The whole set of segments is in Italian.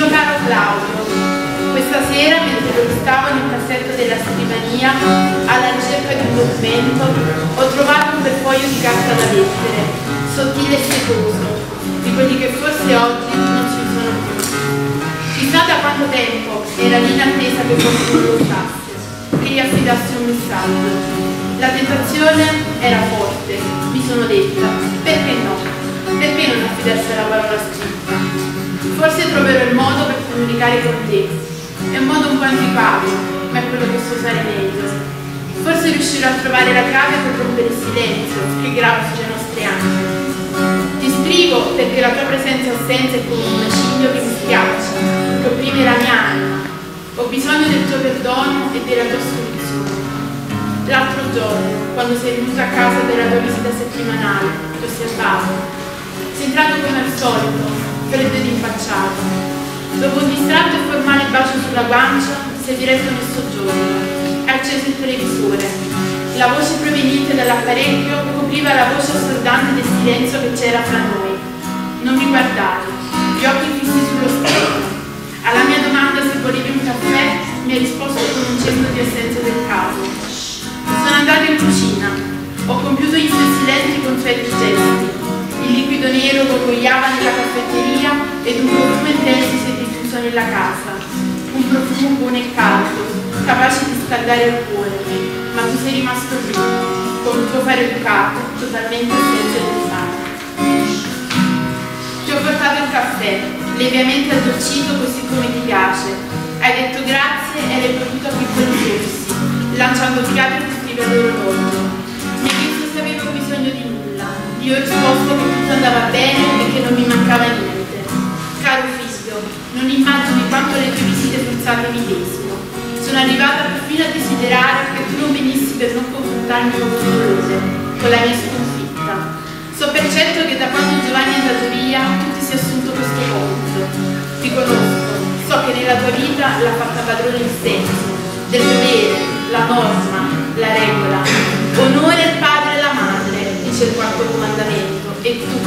Mio caro Claudio, questa sera mentre buscavo nel cassetto della scrivania alla ricerca di un documento ho trovato un bel foglio di carta da lettere, sottile e setoso, di quelli che forse oggi non ci sono più. Chissà da quanto tempo era lì in attesa che qualcuno lo usasse, che gli affidassi un messaggio. La tentazione era forte, mi sono detta, perché no? Perché non affidarsi alla parola scritta? Forse troverò il modo per comunicare con te. È un modo un po' antipatico, ma è quello che so usare meglio. Forse riuscirò a trovare la chiave per rompere il silenzio che grava sui nostri anni. Ti scrivo perché la tua presenza e assenza è come un macigno che mi schiaccia, che opprime la mia anima. Ho bisogno del tuo perdono e della tua soluzione. L'altro giorno, quando sei venuto a casa per la tua visita settimanale, ti ho osservato. Sei entrato come al solito, freddo ed impacciato. Dopo un distratto e formale bacio sulla guancia, si è diretto nel soggiorno. Ha acceso il televisore. La voce proveniente dall'apparecchio copriva la voce assordante del silenzio che c'era fra noi. Non mi guardare, gli occhi fissi sullo schermo. Alla mia domanda se volevi un caffè, mi ha risposto con un cenno di assenza del caso. Sono andata in cucina. Ho compiuto gli suoi silenzi con certi gesti. Il liquido nero gorgogliava nella caffetteria ed un profumo intenso si è diffuso nella casa. Un profumo buono e caldo, capace di scaldare il cuore. Ma tu sei rimasto qui, con il tuo fare educato, totalmente senza pensare. Ti ho portato il caffè, leviamente addolcito così come ti piace. Hai detto grazie e l'hai potuto a piccoli rossi, lanciando fiato tutti l'orologio. Mi hai chiesto se avevo bisogno di nulla. Io ho risposto che tutto andava bene e che non mi mancava niente. Caro figlio, non immagini quanto le tue visite forzate mi pesino. Sono arrivata perfino a desiderare che tu non venissi per non confrontarmi con dolore, con la mia sconfitta. So per certo che da quando Giovanni è andato via tu ti sei assunto questo compito. Ti conosco, so che nella tua vita l'ha fatta padrone il senso, del dovere, la norma, la regola, onore al padre e alla madre. Il quarto comandamento e tu,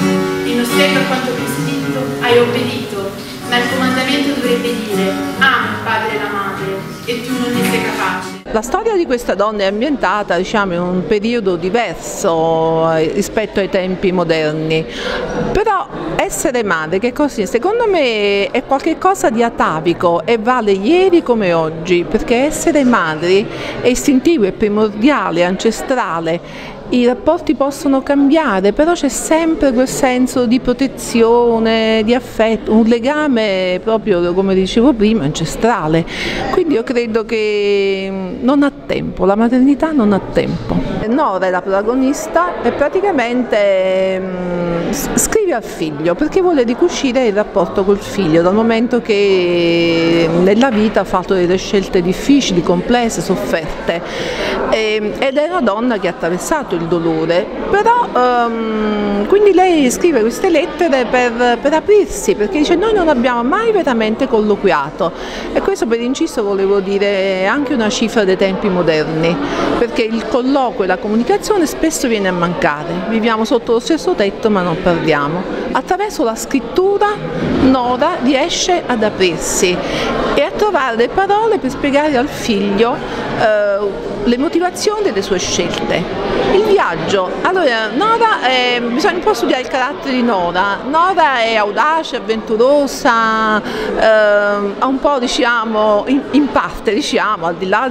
in ossequio a quanto prescritto, hai obbedito, ma il comandamento dovrebbe dire ama il padre e la madre e tu non ne sei capace. La storia di questa donna è ambientata, diciamo, in un periodo diverso rispetto ai tempi moderni, però essere madre, che così, secondo me è qualcosa di atavico e vale ieri come oggi, perché essere madri è istintivo, è primordiale, ancestrale. I rapporti possono cambiare, però c'è sempre quel senso di protezione, di affetto, un legame proprio, come dicevo prima, ancestrale. Quindi io credo che non ha tempo, la maternità non ha tempo. Nora è la protagonista e praticamente scrive al figlio perché vuole ricucire il rapporto col figlio, dal momento che nella vita ha fatto delle scelte difficili, complesse, sofferte, ed è una donna che ha attraversato il dolore, però quindi lei scrive queste lettere per aprirsi, perché dice noi non abbiamo mai veramente colloquiato, e questo per inciso volevo dire anche una cifra dei tempi moderni, perché il colloquio e la comunicazione spesso viene a mancare, viviamo sotto lo stesso tetto ma non parliamo. Attraverso la scrittura Nora riesce ad aprirsi e a trovare le parole per spiegare al figlio le motivazioni delle sue scelte. Il viaggio, allora Nora, bisogna un po' studiare il carattere di Nora. Nora è audace, avventurosa, ha un po', diciamo, in parte, diciamo, al di là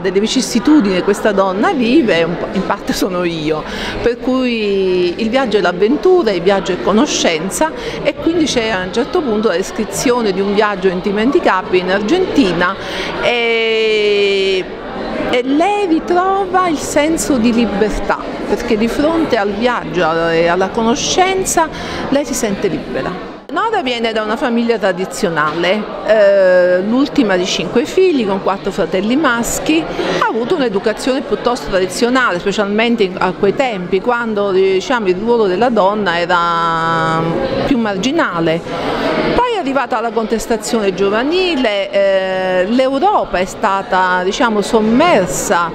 delle vicissitudini che questa donna vive, un po', in parte sono io, per cui il viaggio è l'avventura, il viaggio è conoscenza, e quindi c'è a un certo punto la descrizione di un viaggio indimenticabile in Argentina e lei ritrova il senso di libertà, perché di fronte al viaggio e alla conoscenza lei si sente libera. Nora viene da una famiglia tradizionale, l'ultima di 5 figli con 4 fratelli maschi, ha avuto un'educazione piuttosto tradizionale, specialmente a quei tempi quando, diciamo, il ruolo della donna era più marginale. Poi è arrivata la contestazione giovanile, l'Europa è stata, diciamo, sommersa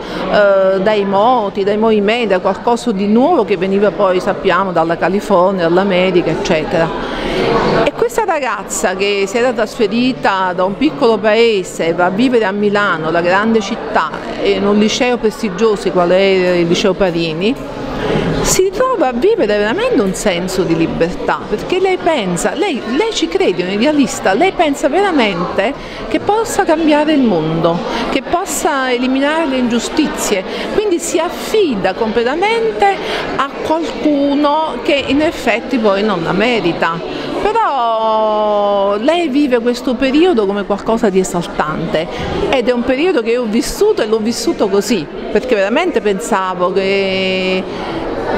dai moti, dai movimenti, da qualcosa di nuovo che veniva poi, sappiamo, dalla California, dall'America, eccetera. E questa ragazza che si era trasferita da un piccolo paese, va a vivere a Milano, la grande città, in un liceo prestigioso qual è il liceo Parini, si ritrova a vivere veramente un senso di libertà, perché lei pensa, lei ci crede, un idealista, lei pensa veramente che possa cambiare il mondo, che possa eliminare le ingiustizie, quindi si affida completamente a qualcuno che in effetti poi non la merita, però lei vive questo periodo come qualcosa di esaltante ed è un periodo che io ho vissuto e l'ho vissuto così, perché veramente pensavo che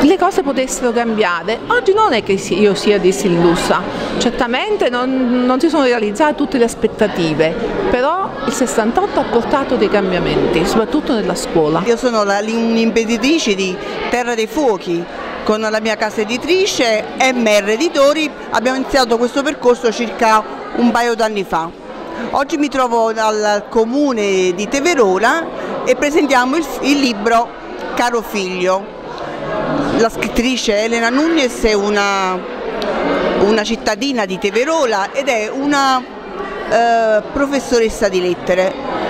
le cose potessero cambiare. Oggi non è che io sia disillusa, certamente non si sono realizzate tutte le aspettative, però il 68 ha portato dei cambiamenti, soprattutto nella scuola. Io sono un'imprenditrice di Terra dei Fuochi, con la mia casa editrice MR Editori abbiamo iniziato questo percorso circa un paio d'anni fa. Oggi mi trovo al comune di Teverola e presentiamo il libro Caro figlio. La scrittrice Elena Nugnes è una cittadina di Teverola ed è una professoressa di lettere.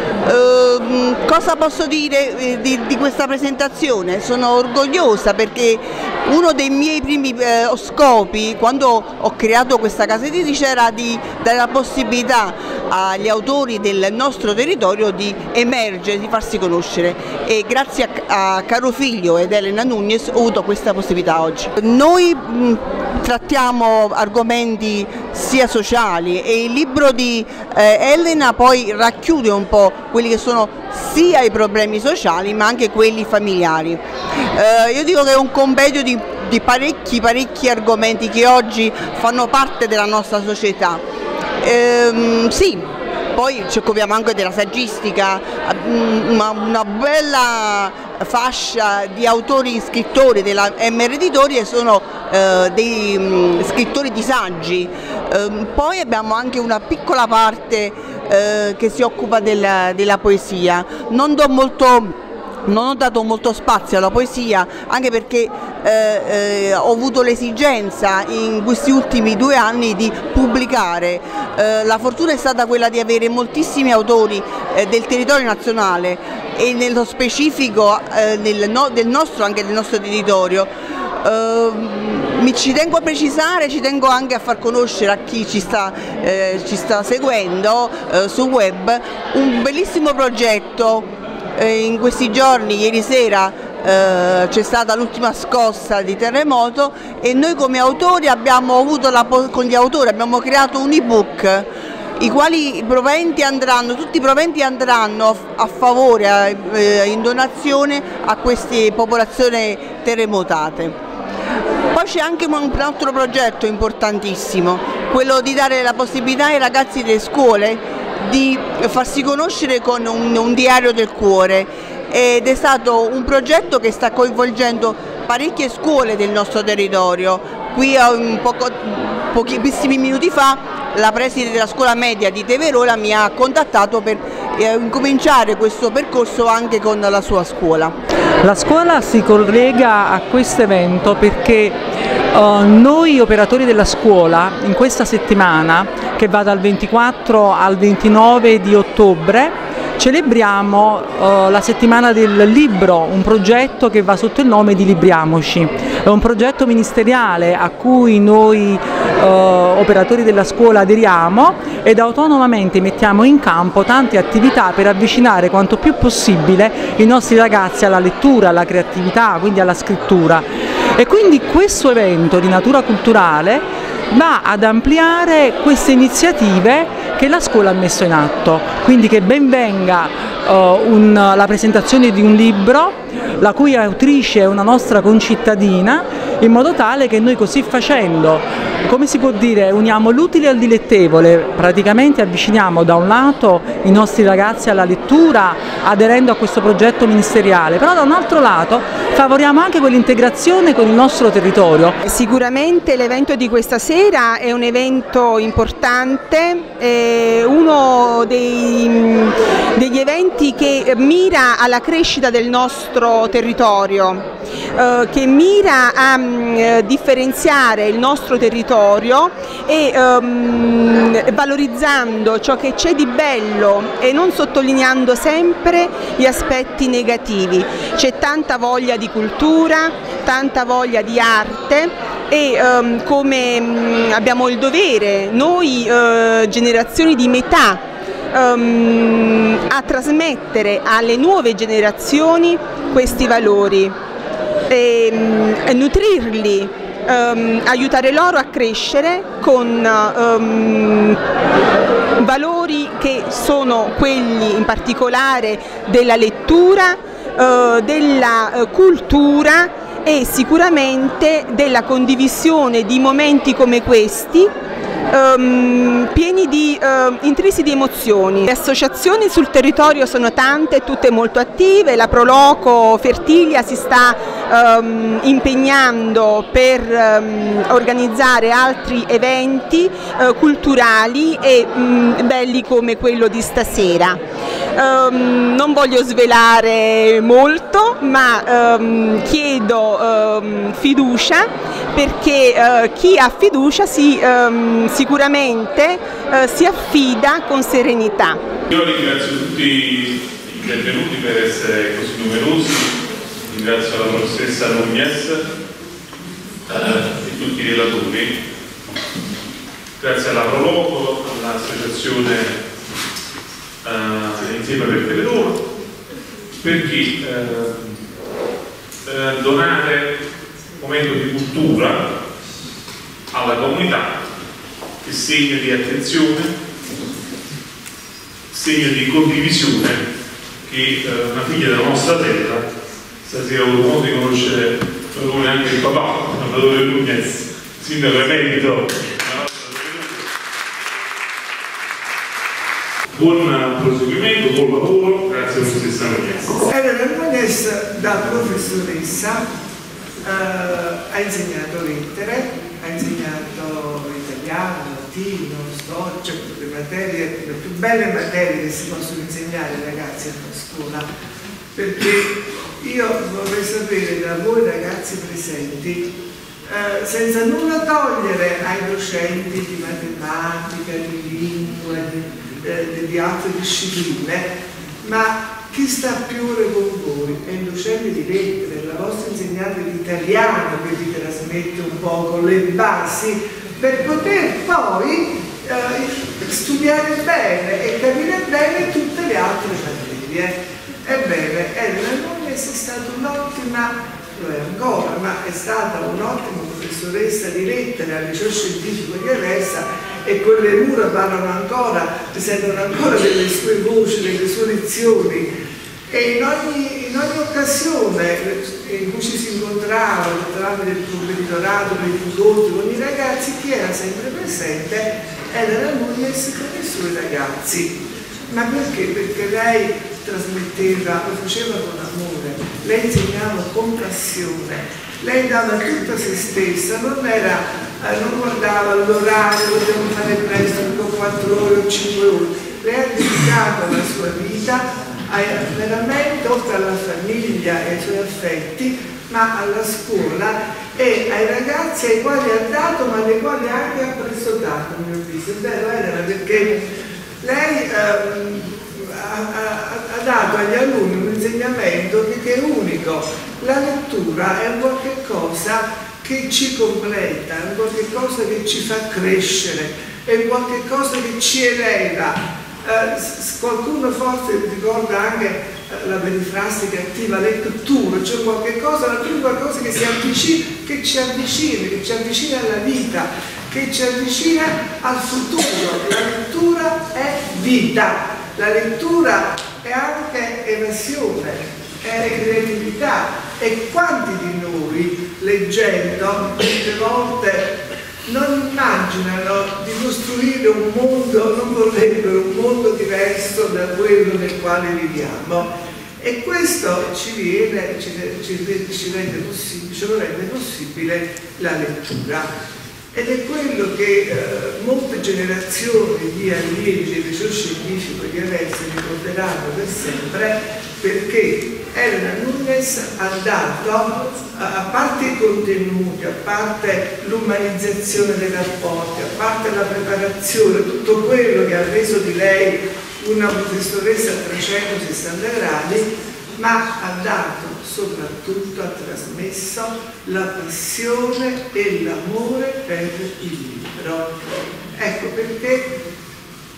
Cosa posso dire di questa presentazione? Sono orgogliosa perché uno dei miei primi scopi quando ho creato questa casa editrice era di dare la possibilità agli autori del nostro territorio di emergere, di farsi conoscere, e grazie a Caro Figlio ed Elena Nugnes ho avuto questa possibilità oggi. Noi trattiamo argomenti sia sociali e il libro di Elena poi racchiude un po' quelli che sono sia i problemi sociali ma anche quelli familiari. Io dico che è un compendio di parecchi argomenti che oggi fanno parte della nostra società. Sì, poi ci occupiamo anche della saggistica, una bella fascia di autori scrittori della MR Editori e sono dei scrittori di saggi. Poi abbiamo anche una piccola parte che si occupa della poesia. Non ho dato molto spazio alla poesia, anche perché ho avuto l'esigenza in questi ultimi 2 anni di pubblicare. La fortuna è stata quella di avere moltissimi autori del territorio nazionale e nello specifico del nostro territorio. Ci tengo a precisare, ci tengo anche a far conoscere a chi ci sta seguendo sul web un bellissimo progetto. In questi giorni, ieri sera, c'è stata l'ultima scossa di terremoto e noi come autori abbiamo creato un ebook, tutti i proventi andranno a favore, in donazione a queste popolazioni terremotate. Poi c'è anche un altro progetto importantissimo, quello di dare la possibilità ai ragazzi delle scuole di farsi conoscere con un diario del cuore, ed è stato un progetto che sta coinvolgendo parecchie scuole del nostro territorio. Qui pochissimi minuti fa la preside della scuola media di Teverola mi ha contattato per incominciare questo percorso anche con la sua scuola. La scuola si collega a questo evento perché noi operatori della scuola in questa settimana, che va dal 24 al 29 di ottobre, celebriamo la settimana del libro, un progetto che va sotto il nome di Libriamoci. È un progetto ministeriale a cui noi operatori della scuola aderiamo ed autonomamente mettiamo in campo tante attività per avvicinare quanto più possibile i nostri ragazzi alla lettura, alla creatività, quindi alla scrittura. E quindi questo evento di natura culturale va ad ampliare queste iniziative che la scuola ha messo in atto, quindi che ben venga la presentazione di un libro la cui autrice è una nostra concittadina, in modo tale che noi così facendo, come si può dire, uniamo l'utile al dilettevole, praticamente avviciniamo da un lato i nostri ragazzi alla lettura aderendo a questo progetto ministeriale, però da un altro lato favoriamo anche quell'integrazione con il nostro territorio. Sicuramente l'evento di questa sera è un evento importante, è uno degli eventi che mira alla crescita del nostro territorio, che mira a differenziare il nostro territorio e valorizzando ciò che c'è di bello e non sottolineando sempre gli aspetti negativi. C'è tanta voglia di cultura, tanta voglia di arte e come abbiamo il dovere, noi generazioni di metà, a trasmettere alle nuove generazioni questi valori e nutrirli, aiutare loro a crescere con valori che sono quelli in particolare della lettura, della cultura e sicuramente della condivisione di momenti come questi, pieni di intrisi di emozioni. Le associazioni sul territorio sono tante, tutte molto attive, la Proloco Fertilia si sta impegnando per organizzare altri eventi culturali e belli come quello di stasera. Non voglio svelare molto, ma chiedo fiducia, perché chi ha fiducia sicuramente si affida con serenità. Io ringrazio tutti i benvenuti per essere così numerosi, ringrazio la professoressa Nugnes e tutti i relatori, grazie alla Proloco, all'associazione insieme per Teverola, per chi donare un momento di cultura alla comunità, è segno di attenzione, segno di condivisione che una figlia della nostra terra, stasera ho avuto modo di conoscere anche il papà, Salvatore Nugnes, sindaco emerito. Buon proseguimento, buon lavoro, grazie alla professoressa Nugnes. Elena Nugnes, da professoressa, ha insegnato lettere, ha insegnato italiano, latino, storia, cioè le più belle materie che si possono insegnare ai ragazzi a scuola, perché io vorrei sapere da voi ragazzi presenti, senza nulla togliere ai docenti di matematica, di lingua, di altre discipline, ma chi sta più ore con voi è il docente di lettere, la vostra insegnante di italiano che vi trasmette un poco le basi per poter poi studiare bene e capire bene tutte le altre materie. Ebbene, Elena Nugnes è stata un'ottima, lo è ancora, ma è stata un'ottima professoressa di lettere al liceo scientifico di Aversa, e quelle mura parlano ancora, sentono ancora delle sue voci, delle sue lezioni, e in ogni occasione in cui ci si incontrava tramite il provveditorato, dei tutori, con i ragazzi, chi era sempre presente era la Nugnes con i suoi ragazzi. Ma perché? Perché lei trasmetteva, lo faceva con amore, lei insegnava con passione, lei dava tutta se stessa, non guardava l'orario, potevamo fare presto, 4 ore o 5 ore, lei ha dedicato la sua vita veramente, oltre alla famiglia e ai suoi affetti, ma alla scuola e ai ragazzi ai quali ha dato, ma dei quali anche ha prestato, a mio avviso. È bello, era perché lei ha dato agli alunni un insegnamento che è unico. La lettura è un qualche cosa che ci completa, è un qualche cosa che ci fa crescere, è un qualche cosa che ci eleva. Qualcuno forse ricorda anche la perifrastica attiva lettura, cioè qualcosa che si avvicina, che ci avvicina alla vita, che ci avvicina al futuro. La lettura è vita, la lettura è anche evasione, è creatività, e quanti di noi leggendo tante volte non immaginano di costruire un mondo, non vorrebbero un mondo diverso da quello nel quale viviamo, e questo ci rende possibile la lettura. Ed è quello che molte generazioni di allievi del liceo scientifico di Aversa ricorderanno per sempre, perché Elena Nugnes ha dato, a parte i contenuti, a parte l'umanizzazione dei rapporti, a parte la preparazione, tutto quello che ha reso di lei una professoressa a 360 gradi, ma ha dato soprattutto, ha trasmesso la passione e l'amore per il libro. Ecco perché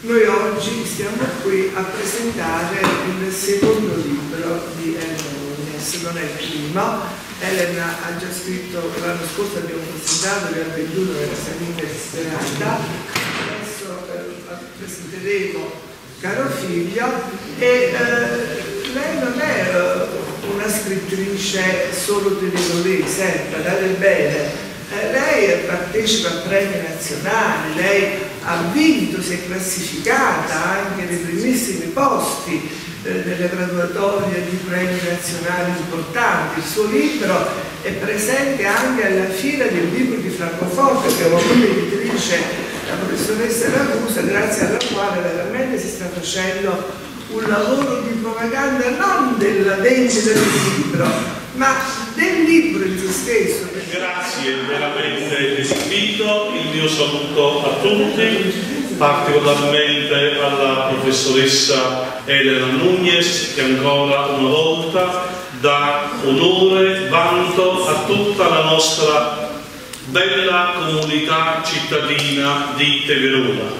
noi oggi siamo qui a presentare il secondo libro di Elena Nugnes, non è il primo. Elena ha già scritto, l'anno scorso abbiamo presentato Le avventure della sanità disperata, adesso presenteremo Caro figlio, e lei non è una scrittrice solo tenevolese, parlate bene. Lei partecipa a premi nazionali, lei ha vinto, si è classificata anche nei primissimi posti delle graduatorie di premi nazionali importanti. Il suo libro è presente anche alla fiera del libro di Francoforte, che è una editrice, la professoressa Ragusa, grazie alla quale veramente si sta facendo un lavoro di propaganda non della vendita del libro, ma del libro in se stesso. Grazie veramente dell'invito, il mio saluto a tutti, particolarmente alla professoressa Elena Nugnes, che ancora una volta dà onore, vanto a tutta la nostra bella comunità cittadina di Teverola.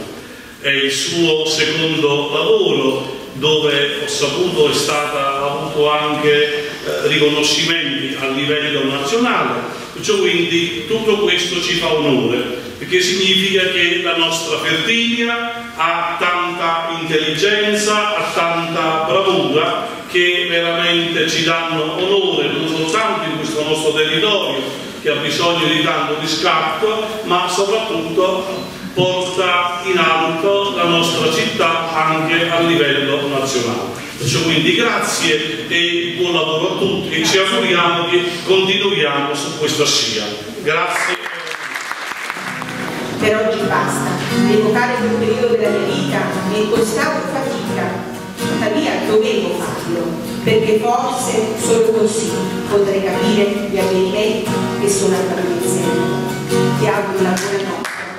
È il suo secondo lavoro, dove ho saputo è stata avuto anche riconoscimenti a livello nazionale, perciò quindi tutto questo ci fa onore, perché significa che la nostra Fertilia ha tanta intelligenza, ha tanta bravura, che veramente ci danno onore non soltanto in questo nostro territorio che ha bisogno di tanto riscatto, ma soprattutto porta in alto la nostra città anche a livello nazionale. Perciò quindi grazie e buon lavoro a tutti e ci auguriamo che continuiamo su questa scia. Grazie. Per oggi basta, devo fare il periodo della mia vita e costante fatica, tuttavia dovevo farlo, perché forse solo così potrei capire gli avvenimenti che sono accaduti insieme. Ti auguro una buona notte.